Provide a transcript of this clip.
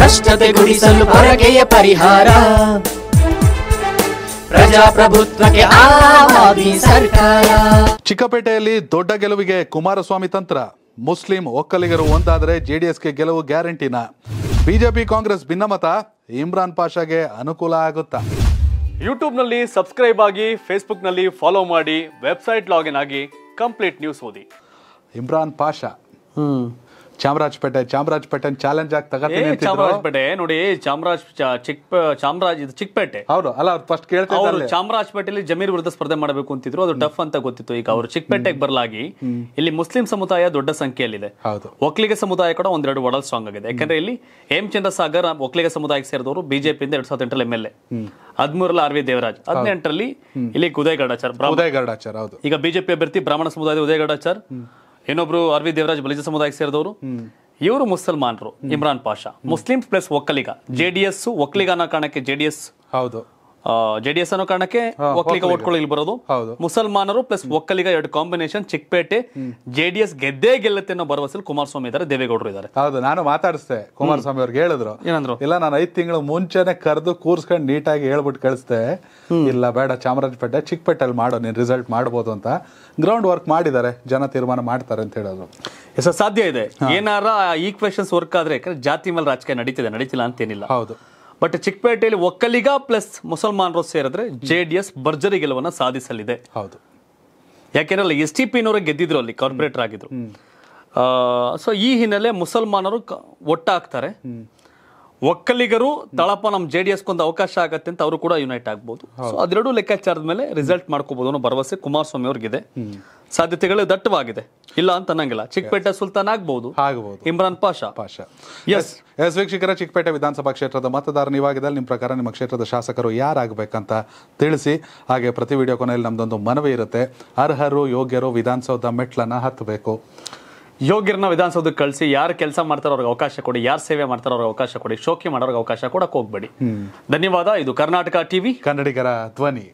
ಭ್ರಷ್ಟತೆ ಗುಡಿಸಲು ಪರಕೆಯ ಪರಿಹಾರ ಪ್ರಜಾಪ್ರಭುತ್ವಕ್ಕೆ ಆವಾದಿ ಸರ್ಕಾರ। ಚಿಕ್ಕಪೇಟೆಯಲ್ಲಿ ದೊಡ್ಡ ಗೆಲುವಿಗೆ ಕುಮಾರಸ್ವಾಮಿ ತಂತ್ರ। ಮುಸ್ಲಿಂ ಒಕ್ಕಲಿಗರು ಒಂದಾದರೆ ಜೆಡಿಎಸ್ಗೆ ಗೆಲುವು ಗ್ಯಾರಂಟಿನಾ? ಬಿಜೆಪಿ ಕಾಂಗ್ರೆಸ್ ಭಿನ್ನಮತ ಇಮ್ರಾನ್ ಪಾಷಾಗೆ ಅನುಕೂಲ ಆಗುತ್ತಾ? ಯೂಟ್ಯೂಬ್ನಲ್ಲಿ ಸಬ್ಸ್ಕ್ರೈಬ್ ಆಗಿ, ಫೇಸ್ಬುಕ್ನಲ್ಲಿ ಫಾಲೋ ಮಾಡಿ, ವೆಬ್ಸೈಟ್ ಲಾಗಿನ್ ಆಗಿ ಕಂಪ್ಲೀಟ್ ನ್ಯೂಸ್ ಓದಿ। ಇಮ್ರಾನ್ ಪಾಷಾ ಚಾಮರಾಜಪೇಟೆ ಚಾಲೆಂಜ್ ಆಗಿ ತಗತೀನಿ ಅಂತ ಇದ್ರು। ಚಾಮರಾಜಪೇಟೆ ನೋಡಿ, ಚಿಕ್ಪೇಟೆ ಹೌದು ಅಲ್ಲ, ಫಸ್ಟ್ ಹೇಳ್ತಾ ಇದ್ದಾರೆ ಅವರು ಚಾಮರಾಜಪೇಟೆಯಲ್ಲಿ ಜಮೀರ್ ವಿರುದ್ಧ ಸ್ಪರ್ಧೆ ಮಾಡಬೇಕು ಅಂತಿದ್ರು, ಅದು ಟಫ್ ಅಂತ ಗೊತ್ತಿತ್ತು। ಈಗ ಅವರು ಚಿಕ್ಪೇಟೆಗೆ ಬರಲಾಗಿ ಇಲ್ಲಿ ಮುಸ್ಲಿಂ ಸಮುದಾಯ ದೊಡ್ಡ ಸಂಖ್ಯೆಯಲ್ಲಿದೆ, ಒಕ್ಕಲಿಗ ಸಮುದಾಯ ಕೂಡ ಒಂದೆರಡು ಒಡಲ್ ಸ್ಟ್ರಾಂಗ್ ಆಗಿದೆ। ಯಾಕಂದ್ರೆ ಇಲ್ಲಿ ಚಂದ್ರಸಾಗರ್ ಒಕ್ಕಲಿಗ ಸಮುದಾಯಕ್ಕೆ ಸೇರಿದವರು, ಬಿಜೆಪಿಯಿಂದ 2008 MLA, 13 RV ದೇವರಾಜ್, 18 ಇಲ್ಲಿ ಉದಯಗೌಡಾಚಾರ್, ಈಗ ಬಿಜೆಪಿ ಅಭ್ಯರ್ಥಿ ಬ್ರಾಹ್ಮಣ ಸಮುದಾಯದ ಉದಯಗೌಡಾಚಾರ್, ಇನ್ನೊಬ್ರು ಆರ್ವಿ ದೇವರಾಜ್ ಬಲಿಜ ಸಮುದಾಯಕ್ಕೆ ಸೇರಿದವರು, ಇವರು ಮುಸಲ್ಮಾನರು। Imran Pasha Muslim plus Vokkaliga, JDS Vokkaliga ಅನ್ನೋ ಕಾರಣಕ್ಕೆ ಜೆಡಿಎಸ್, ಜೆಡಿಎಸ್ ಅನ್ನೋ ಕಾರಣಕ್ಕೆ ಒಕ್ಕಲಿಗ ಓಟ್ಗಳು ಇಲ್ಲಿ ಬರೋದು। ಮುಸಲ್ಮಾನರು ಪ್ಲಸ್ ಒಕ್ಕಲಿಗ ಎರಡು ಕಾಂಬಿನೇಷನ್ ಚಿಕ್ಕಪೇಟೆ ಜೆಡಿಎಸ್ ಗೆದ್ದೇ ಗೆಲ್ಲುತ್ತೆ ಅನ್ನೋ ಭರವಸೆಯಲ್ಲಿ ಕುಮಾರಸ್ವಾಮಿ ಇದ್ದಾರೆ, ದೇವೇಗೌಡರು ಇದ್ದಾರೆ। ಹೌದು, ನಾನು ಮಾತಾಡಿಸ್ದೆ ಕುಮಾರಸ್ವಾಮಿ ಅವ್ರಿಗೆ, ಹೇಳಿದ್ರು ಏನಂದ್ರು, ಇಲ್ಲ ನಾನು 5 ತಿಂಗಳು ಮುಂಚೆನೆ ಕರೆದು ಕೂರ್ಸ್ಕೊಂಡು ನೀಟಾಗಿ ಹೇಳ್ಬಿಟ್ಟು ಕಳಿಸ್ದೆ, ಇಲ್ಲ ಬೇಡ ಚಾಮರಾಜಪೇಟೆ ಚಿಕ್ಕಪೇಟೆಯಲ್ಲಿ ಮಾಡೋ ನೀನು ರಿಸಲ್ಟ್ ಮಾಡ್ಬೋದು ಅಂತ। ಗ್ರೌಂಡ್ ವರ್ಕ್ ಮಾಡಿದ್ದಾರೆ, ಜನ ತೀರ್ಮಾನ ಮಾಡ್ತಾರೆ ಅಂತ ಹೇಳೋದು ಸರ್, ಸಾಧ್ಯ ಇದೆ ಏನಾರ ಈಕ್ವೇಶನ್ಸ್ ವರ್ಕ್ ಆದ್ರೆ। ಜಾತಿ ಮೇಲೆ ರಾಜಕೀಯ ನಡೀತಿದೆ, ನಡೀತಿಲ್ಲ ಅಂತೇನಿಲ್ಲ, ಹೌದು, ಬಟ್ ಚಿಕ್ಕಪೇಟೆಯಲ್ಲಿ ಒಕ್ಕಲಿಗ ಪ್ಲಸ್ ಮುಸಲ್ಮಾನರು ಸೇರಿದ್ರೆ ಜೆಡಿಎಸ್ ಭರ್ಜರಿ ಗೆಲುವನ್ನು ಸಾಧಿಸಲಿದೆ। ಹೌದು, ಯಾಕೆಂದ್ರೆ STPನವರು ಗೆದ್ದಿದ್ರು, ಅಲ್ಲಿ ಕಾರ್ಪೊರೇಟರ್ ಆಗಿದ್ರು। ಸೊ ಈ ಹಿನ್ನೆಲೆ ಮುಸಲ್ಮಾನರು ಒಟ್ಟಾಗ್ತಾರೆ, ಒಕ್ಕಲಿಗರು ತಳಪ ನಮ್ಮ ಜೆಡಿಎಸ್ ಕೊಂದು ಅವಕಾಶ ಆಗತ್ತೆ ಅಂತ ಅವರು ಕೂಡ ಯುನೈಟ್ ಆಗ್ಬಹುದು। ಸೊ ಅದೆರಡು ಲೆಕ್ಕಾಚಾರದ ಮೇಲೆ ರಿಸಲ್ಟ್ ಮಾಡ್ಕೋಬಹುದು ಅನ್ನೋ ಭರವಸೆ ಕುಮಾರಸ್ವಾಮಿ ಅವ್ರಿಗಿದೆ, ಸಾಧ್ಯತೆಗಳು ದಟ್ಟವಾಗಿದೆ, ಇಲ್ಲ ಅಂತ ಅನ್ನಂಗಿಲ್ಲ। ಚಿಕ್ಕಪೇಟೆ ಸುಲ್ತಾನ್ ಆಗ್ಬಹುದು ಇಮ್ರಾನ್ ಪಾಷಾ। ಎಸ್ ಎಸ್ ವೀಕ್ಷಕರ, ಚಿಕ್ಕಪೇಟೆ ವಿಧಾನಸಭಾ ಕ್ಷೇತ್ರದ ಮತದಾರ ನೀವಾಗಿದ್ದಲ್ಲಿ ನಿಮ್ಮ ಪ್ರಕಾರ ನಿಮ್ಮ ಕ್ಷೇತ್ರದ ಶಾಸಕರು ಯಾರಾಗಬೇಕಂತ ತಿಳಿಸಿ। ಹಾಗೆ ಪ್ರತಿ ವಿಡಿಯೋ ಕೊನೆಯಲ್ಲಿ ನಮ್ದೊಂದು ಮನವಿ ಇರುತ್ತೆ, ಅರ್ಹರು ಯೋಗ್ಯರು ವಿಧಾನಸೌಧ ಮೆಟ್ಲನ್ನ ಹತ್ತಬೇಕು, ಯೋಗ್ಯರನ್ನ ವಿಧಾನಸೌಧಕ್ಕೆ ಕಳಿಸಿ, ಯಾರು ಕೆಲಸ ಮಾಡ್ತಾರೋ ಅವ್ರಿಗೆ ಅವಕಾಶ ಕೊಡಿ, ಯಾರು ಸೇವೆ ಮಾಡ್ತಾರೋ ಅವ್ರಿಗೆ ಅವಕಾಶ ಕೊಡಿ, ಶೋಕಿ ಮಾಡೋರಿಗೆ ಅವಕಾಶ ಕೊಡಕ್ಕೆ ಹೋಗ್ಬೇಡಿ। ಧನ್ಯವಾದ। ಇದು ಕರ್ನಾಟಕ ಟಿವಿ ಕನ್ನಡಿಗರ ಧ್ವನಿ।